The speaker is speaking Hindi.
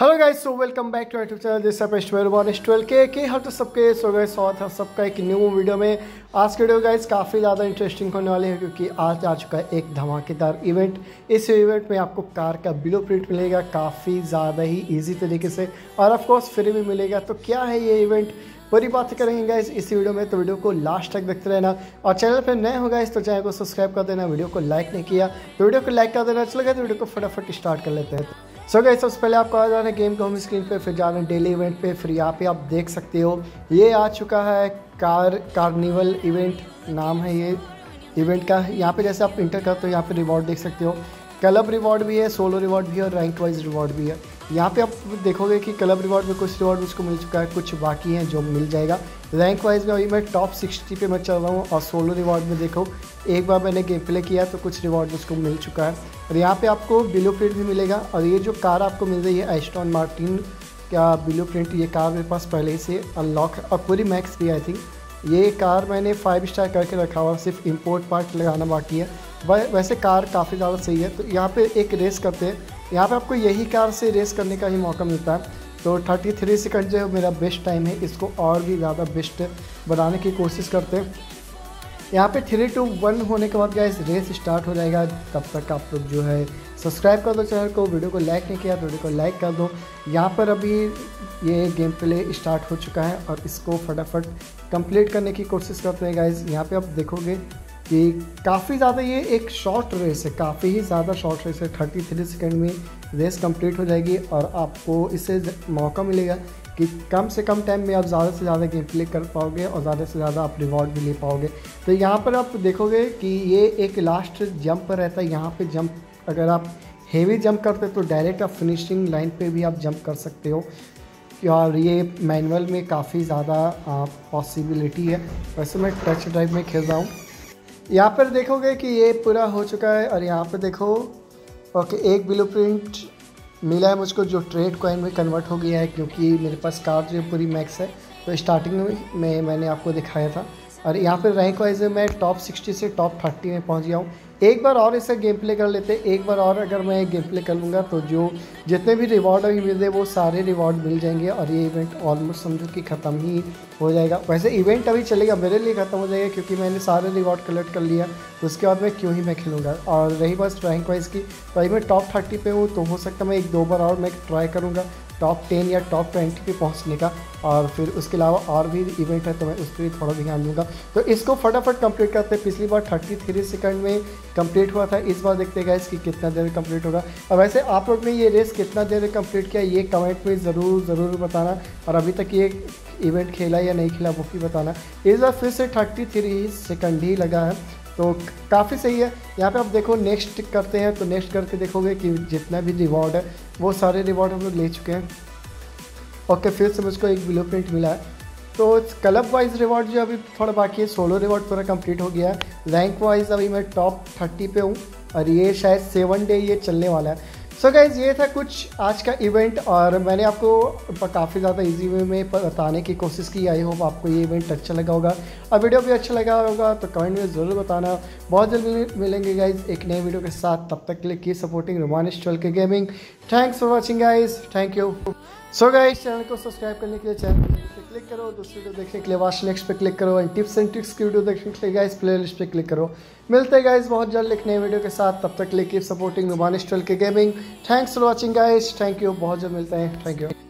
Hello guys, so welcome back to our YouTube channel. This is रुमांस12k के हर तो सबके स्वागत है सबका एक न्यू वीडियो में। आज के वीडियो गाइस काफ़ी ज़्यादा इंटरेस्टिंग होने वाली है क्योंकि आज आ चुका है एक धमाकेदार इवेंट। इस इवेंट में आपको कार का ब्लूप्रिंट मिलेगा काफ़ी ज़्यादा ही ईजी तरीके से और ऑफकोर्स फ्री भी मिलेगा। तो क्या है ये इवेंट, पूरी बात करेंगे गाइस इस वीडियो में, तो वीडियो को लास्ट तक देखते रहना। और चैनल पर नए हो गाइस तो चैनल को सब्सक्राइब कर देना, वीडियो को लाइक नहीं किया तो वीडियो को लाइक कर देना। चलेगा तो वीडियो को फटाफट स्टार्ट कर लेते हैं। सो गाइस सबसे पहले आपको आ जाना है गेम के होम स्क्रीन पे, फिर जाना है डेली इवेंट पे, फिर यहाँ पे आप देख सकते हो ये आ चुका है कार्निवल इवेंट नाम है ये इवेंट का। यहाँ पे जैसे आप इंटर करते हो यहाँ पे रिवॉर्ड देख सकते हो, क्लब रिवॉर्ड भी है, सोलो रिवॉर्ड भी है और रैंक वाइज रिवॉर्ड भी है। यहाँ पे आप देखोगे कि क्लब रिवॉर्ड में कुछ रिवॉर्ड मुझको मिल चुका है, कुछ बाकी हैं जो मिल जाएगा। रैंक वाइज में अभी मैं टॉप 60 पे मैं चल रहा हूँ और सोलो रिवॉर्ड में देखो एक बार मैंने गेम प्ले किया तो कुछ रिवॉर्ड मुझको मिल चुका है। और यहाँ पे आपको ब्लूप्रिंट भी मिलेगा और ये जो कार आपको मिल रही है एस्टन मार्टिन का ब्लूप्रिंट, ये कार मेरे पास पहले से अनलॉक है और पूरी मैक्स भी। आई थिंक ये कार मैंने 5 स्टार करके रखा हुआ, सिर्फ इम्पोर्ट पार्ट लगाना बाकी है। वैसे कार काफ़ी ज़्यादा सही है। तो यहाँ पे एक रेस करते हैं, यहाँ पे आपको यही कार से रेस करने का ही मौका मिलता है। तो 33 सेकंड जो है मेरा बेस्ट टाइम है, इसको और भी ज़्यादा बेस्ट बनाने की कोशिश करते हैं। यहाँ पे 3-2-1 होने के बाद गाइस रेस स्टार्ट हो जाएगा। तब तक आप लोग जो है सब्सक्राइब कर दो चैनल को, वीडियो को लाइक नहीं किया तो वीडियो को लाइक कर दो। यहाँ पर अभी ये गेम प्ले स्टार्ट हो चुका है और इसको फटाफट कंप्लीट करने की कोशिश करते हैं गाइस। यहाँ पे आप देखोगे कि काफ़ी ज़्यादा ये एक शॉर्ट रेस है, काफ़ी ही ज़्यादा शॉर्ट रेस है। 33 सेकंड में रेस कंप्लीट हो जाएगी और आपको इससे मौका मिलेगा कि कम से कम टाइम में आप ज़्यादा से ज़्यादा गेम प्ले कर पाओगे और ज़्यादा से ज़्यादा आप रिवॉर्ड भी ले पाओगे। तो यहाँ पर आप देखोगे कि ये एक लास्ट जंप रहता है, यहाँ पे जंप अगर आप हेवी जंप करते तो डायरेक्ट आप फिनिशिंग लाइन पे भी आप जंप कर सकते हो और ये मैनुअल में काफ़ी ज़्यादा पॉसिबिलिटी है। वैसे मैं टच ड्राइव में खेल रहा हूँ। यहाँ पर देखोगे कि ये पूरा हो चुका है और यहाँ पर देखो ओके एक ब्लूप्रिंट मिला है मुझको जो ट्रेड कॉइन में कन्वर्ट हो गया है क्योंकि मेरे पास कार जो पूरी मैक्स है। तो स्टार्टिंग में मैंने आपको दिखाया था और यहाँ पर रैंक वाइज मैं टॉप 60 से टॉप 30 में पहुँच गया हूँ। एक बार और इससे गेम प्ले कर लेते हैं, एक बार और अगर मैं गेम प्ले कर लूँगा तो जो जितने भी रिवॉर्ड अभी मिल रहे वो सारे रिवॉर्ड मिल जाएंगे और ये इवेंट ऑलमोस्ट समझो कि ख़त्म ही हो जाएगा। वैसे इवेंट अभी चलेगा, मेरे लिए ख़त्म हो जाएगा क्योंकि मैंने सारे रिवॉर्ड कलेक्ट कर लिया, उसके बाद मैं क्यों ही मैं खेलूँगा। और रही बस रैंक वाइज की, तो अभी मैं टॉप 30 पे हूँ तो हो सकता है मैं 1-2 बार और मैं ट्राई करूँगा टॉप 10 या टॉप 20 पे पहुंचने का। और फिर उसके अलावा और भी इवेंट है तो मैं उस पर भी थोड़ा ध्यान दूंगा। तो इसको फटाफट कंप्लीट करते हैं। पिछली बार 33 सेकंड में कंप्लीट हुआ था, इस बार देखते हैं गाइस कि कितना देर कंप्लीट होगा। और वैसे आप लोग ने ये रेस कितना देर कंप्लीट किया ये कमेंट में ज़रूर बताना और अभी तक ये इवेंट खेला या नहीं खेला वो भी बताना। इस बार फिर से 33 सेकंड ही लगा है तो काफ़ी सही है। यहाँ पे आप देखो नेक्स्ट करते हैं, तो नेक्स्ट करके देखोगे कि जितना भी रिवॉर्ड है वो सारे रिवॉर्ड हम लोग ले चुके हैं। ओके फिर से मुझको एक ब्लूप्रिंट मिला है। तो क्लब वाइज रिवॉर्ड जो अभी थोड़ा बाकी है, सोलो रिवॉर्ड पूरा कंप्लीट हो गया है। रैंक वाइज अभी मैं टॉप 30 पे हूँ और ये शायद 7 डे ये चलने वाला है। सो गाइज़ ये था कुछ आज का इवेंट और मैंने आपको काफ़ी ज़्यादा इजी वे में बताने की कोशिश की। आई होप आपको ये इवेंट अच्छा लगा होगा और वीडियो भी अच्छा लगा होगा तो कमेंट में ज़रूर बताना। बहुत जल्द मिलेंगे गाइज़ एक नए वीडियो के साथ, तब तक के लिए की सपोर्टिंग रुमांस12k gaming. Thanks for watching guys, thank you. So guys channel को सब्सक्राइब करने के लिए चैनल पर क्लिक करो, दूसरी वीडियो देखने के लिए वॉच नेक्स्ट पे क्लिक करो एंड टिप्स एंड ट्रिक्स की वीडियो देखने के लिए गाइज़ प्ले लिस्ट पर क्लिक करो। मिलते हैं गाइज़ बहुत जल्द एक नए वीडियो के साथ, तब तक के लिए कीप सपोर्टिंग रुमांस12k gaming. Thanks for watching guys, thank you. बहुत जल्द मिलते हैं, थैंक यू।